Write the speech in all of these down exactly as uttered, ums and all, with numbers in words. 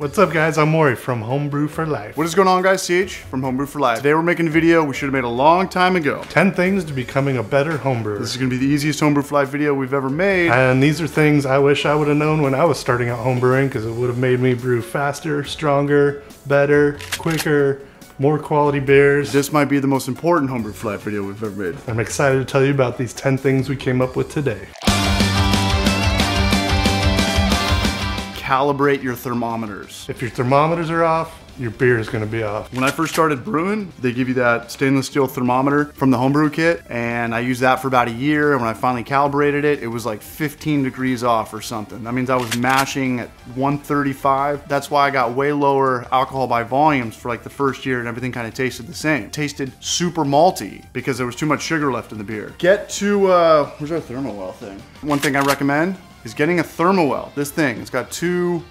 What's up guys, I'm Maury from Homebrew for Life. What is going on guys, C H from Homebrew for Life. Today we're making a video we should have made a long time ago. ten things to becoming a better homebrewer. This is gonna be the easiest Homebrew for Life video we've ever made. And these are things I wish I would have known when I was starting out homebrewing, because it would have made me brew faster, stronger, better, quicker, more quality beers. This might be the most important Homebrew for Life video we've ever made. I'm excited to tell you about these ten things we came up with today. Calibrate your thermometers. If your thermometers are off, your beer is gonna be off. When I first started brewing, they give you that stainless steel thermometer from the homebrew kit, and I used that for about a year, and when I finally calibrated it, it was like fifteen degrees off or something. That means I was mashing at one thirty-five. That's why I got way lower alcohol by volumes for like the first year, and everything kind of tasted the same. It tasted super malty because there was too much sugar left in the beer. Get to, uh, where's our thermowell thing? One thing I recommend is getting a thermowell. This thing, it's got two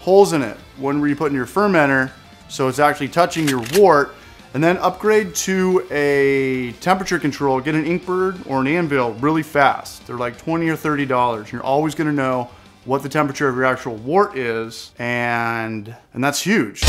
holes in it. One where you put in your fermenter, so it's actually touching your wort, and then upgrade to a temperature control. Get an Inkbird or an Anvil really fast. They're like twenty or thirty dollars. You're always gonna know what the temperature of your actual wort is, and, and that's huge.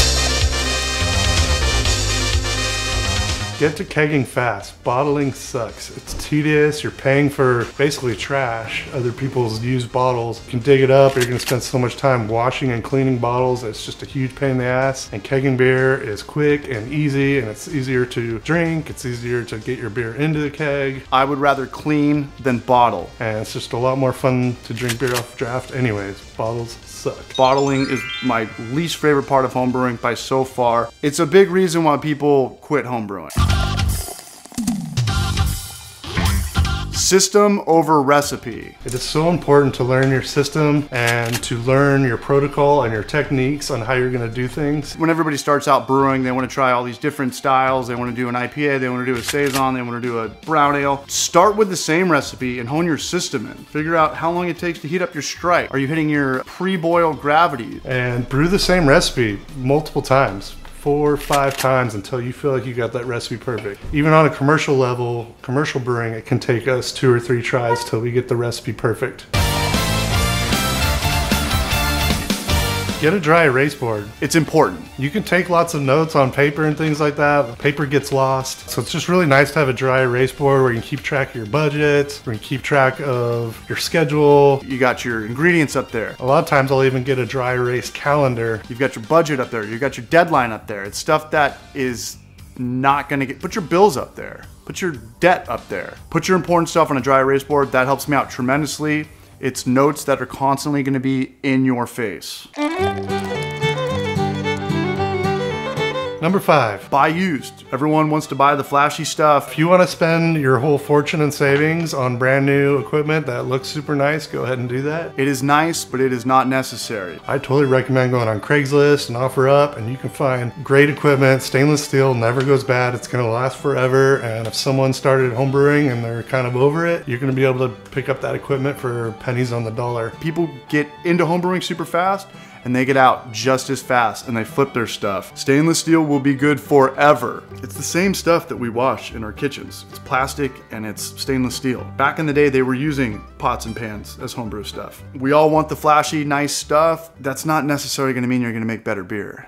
Get to kegging fast. Bottling sucks. It's tedious. You're paying for basically trash, other people's used bottles. You can dig it up, or you're gonna spend so much time washing and cleaning bottles. It's just a huge pain in the ass. And kegging beer is quick and easy, and it's easier to drink. It's easier to get your beer into the keg. I would rather clean than bottle. And it's just a lot more fun to drink beer off draft anyways. Bottles suck. Bottling is my least favorite part of homebrewing by so far. It's a big reason why people quit homebrewing. System over recipe. It is so important to learn your system and to learn your protocol and your techniques on how you're gonna do things. When everybody starts out brewing, they wanna try all these different styles. They wanna do an I P A, they wanna do a Saison, they wanna do a brown ale. Start with the same recipe and hone your system in. Figure out how long it takes to heat up your strike. Are you hitting your pre-boil gravity? And brew the same recipe multiple times. Four or five times until you feel like you got that recipe perfect. Even on a commercial level, commercial brewing, it can take us two or three tries till we get the recipe perfect. Get a dry erase board. It's important. You can take lots of notes on paper and things like that. Paper gets lost. So it's just really nice to have a dry erase board where you can keep track of your budgets, where you can keep track of your schedule. You got your ingredients up there. A lot of times I'll even get a dry erase calendar. You've got your budget up there. You've got your deadline up there. It's stuff that is not gonna get, put your bills up there. Put your debt up there. Put your important stuff on a dry erase board. That helps me out tremendously. It's notes that are constantly going to be in your face. Number five, buy used. Everyone wants to buy the flashy stuff. If you want to spend your whole fortune and savings on brand new equipment that looks super nice, go ahead and do that. It is nice, but it is not necessary. I totally recommend going on Craigslist and OfferUp, and you can find great equipment. Stainless steel never goes bad. It's gonna last forever. And if someone started homebrewing and they're kind of over it, you're gonna be able to pick up that equipment for pennies on the dollar. People get into homebrewing super fast, and they get out just as fast and they flip their stuff. Stainless steel will be good forever. It's the same stuff that we wash in our kitchens. It's plastic and it's stainless steel. Back in the day, they were using pots and pans as homebrew stuff. We all want the flashy, nice stuff. That's not necessarily gonna mean you're gonna make better beer.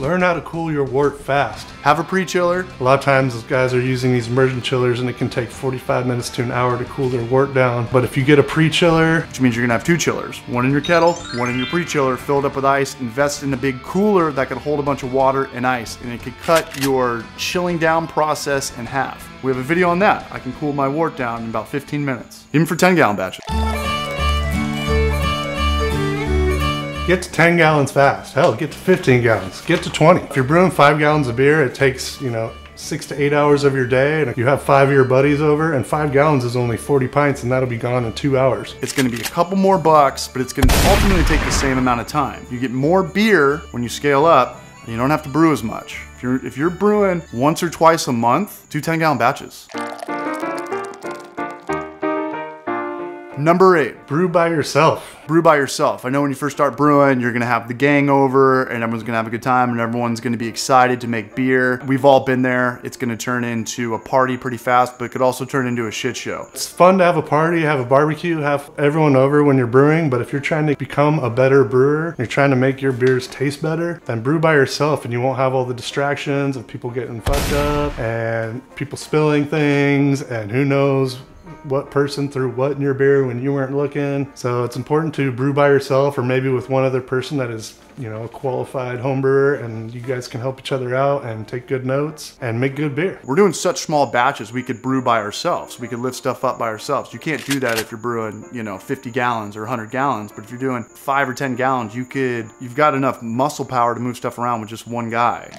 Learn how to cool your wort fast. Have a pre-chiller. A lot of times those guys are using these immersion chillers, and it can take forty-five minutes to an hour to cool their wort down. But if you get a pre-chiller, which means you're gonna have two chillers, one in your kettle, one in your pre-chiller, filled up with ice, invest in a big cooler that can hold a bunch of water and ice, and it could cut your chilling down process in half. We have a video on that. I can cool my wort down in about fifteen minutes, even for ten gallon batches. Get to ten gallons fast. Hell, get to fifteen gallons, get to twenty. If you're brewing five gallons of beer, it takes, you know, six to eight hours of your day, and if you have five of your buddies over, and five gallons is only forty pints, and that'll be gone in two hours. It's gonna be a couple more bucks, but it's gonna ultimately take the same amount of time. You get more beer when you scale up, and you don't have to brew as much. If you're, if you're brewing once or twice a month, do ten gallon batches. Number eight, brew by yourself. Brew by yourself. I know when you first start brewing, you're gonna have the gang over and everyone's gonna have a good time and everyone's gonna be excited to make beer. We've all been there. It's gonna turn into a party pretty fast, but it could also turn into a shit show. It's fun to have a party, have a barbecue, have everyone over when you're brewing, but if you're trying to become a better brewer, you're trying to make your beers taste better, then brew by yourself and you won't have all the distractions of people getting fucked up and people spilling things and who knows what person threw what in your beer when you weren't looking. So it's important to brew by yourself or maybe with one other person that is, you know, a qualified home brewer, and you guys can help each other out and take good notes and make good beer. We're doing such small batches. We could brew by ourselves. We could lift stuff up by ourselves. You can't do that if you're brewing, you know, fifty gallons or one hundred gallons, but if you're doing five or ten gallons, you could, you've got enough muscle power to move stuff around with just one guy.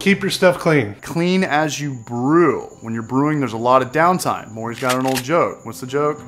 Keep your stuff clean. Clean as you brew. When you're brewing, there's a lot of downtime. Maury's got an old joke. What's the joke?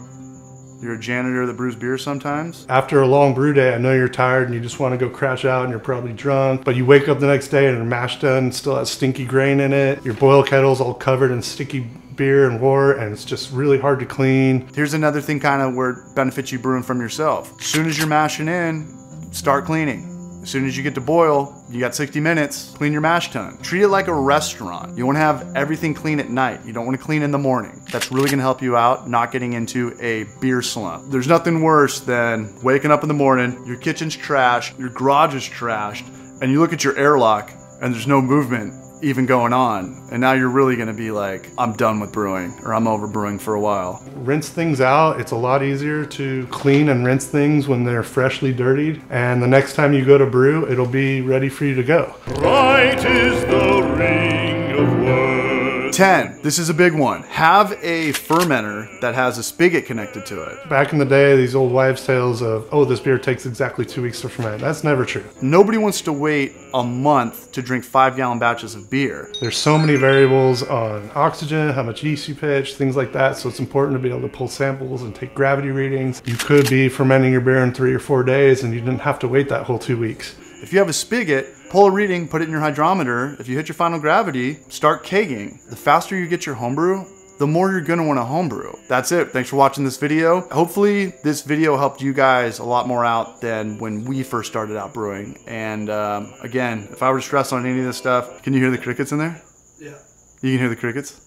You're a janitor that brews beer sometimes. After a long brew day, I know you're tired and you just want to go crash out and you're probably drunk, but you wake up the next day and your mash tun still has stinky grain in it. Your boil kettle's all covered in sticky beer and water, and it's just really hard to clean. Here's another thing kind of where it benefits you brewing from yourself. As soon as you're mashing in, start cleaning. As soon as you get to boil, you got sixty minutes, clean your mash tun. Treat it like a restaurant. You wanna have everything clean at night. You don't wanna clean in the morning. That's really gonna help you out, not getting into a beer slump. There's nothing worse than waking up in the morning, your kitchen's trashed, your garage is trashed, and you look at your airlock and there's no movement even going on. And now you're really gonna be like, I'm done with brewing, or I'm over brewing for a while. Rinse things out. It's a lot easier to clean and rinse things when they're freshly dirtied. And the next time you go to brew, it'll be ready for you to go. Right is the ring of words. ten, this is a big one. Have a fermenter that has a spigot connected to it. Back in the day, these old wives' tales of, oh, this beer takes exactly two weeks to ferment. That's never true. Nobody wants to wait a month to drink five gallon batches of beer. There's so many variables on oxygen, how much yeast you pitch, things like that. So it's important to be able to pull samples and take gravity readings. You could be fermenting your beer in three or four days and you didn't have to wait that whole two weeks. If you have a spigot, pull a reading, put it in your hydrometer. If you hit your final gravity, start kegging. The faster you get your homebrew, the more you're gonna wanna homebrew. That's it, thanks for watching this video. Hopefully this video helped you guys a lot more out than when we first started out brewing. And um, again, if I were to stress on any of this stuff, can you hear the crickets in there? Yeah. You can hear the crickets?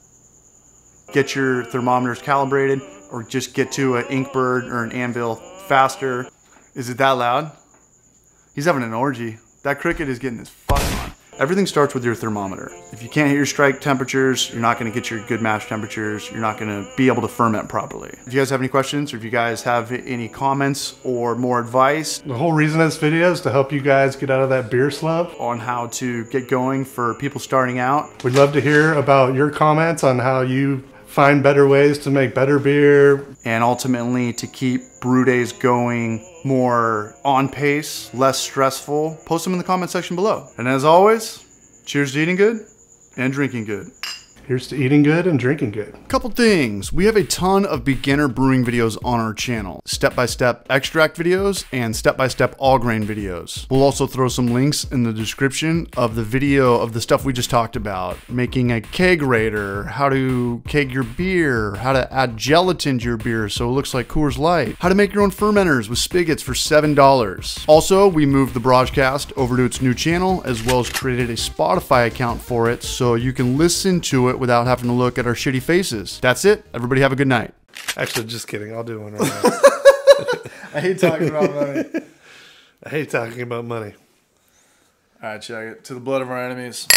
Get your thermometers calibrated or just get to an Inkbird or an Anvil faster. Is it that loud? He's having an orgy. That cricket is getting his fuck on. Everything starts with your thermometer. If you can't hit your strike temperatures, you're not gonna get your good mash temperatures. You're not gonna be able to ferment properly. If you guys have any questions, or if you guys have any comments or more advice. The whole reason of this video is to help you guys get out of that beer slump. On how to get going for people starting out. We'd love to hear about your comments on how you find better ways to make better beer. And ultimately to keep brew days going more on pace, less stressful, post them in the comment section below. And as always, cheers to eating good and drinking good. Here's to eating good and drinking good. Couple things. We have a ton of beginner brewing videos on our channel. Step-by-step extract videos and step-by-step all grain videos. We'll also throw some links in the description of the video of the stuff we just talked about. Making a kegerator, how to keg your beer, how to add gelatin to your beer so it looks like Coors Light, how to make your own fermenters with spigots for seven dollars. Also, we moved the Brajcast over to its new channel as well as created a Spotify account for it so you can listen to it without having to look at our shitty faces. That's it. Everybody have a good night. Actually, just kidding. I'll do one right now. I hate talking about money. I hate talking about money. All right, check it. To the blood of our enemies.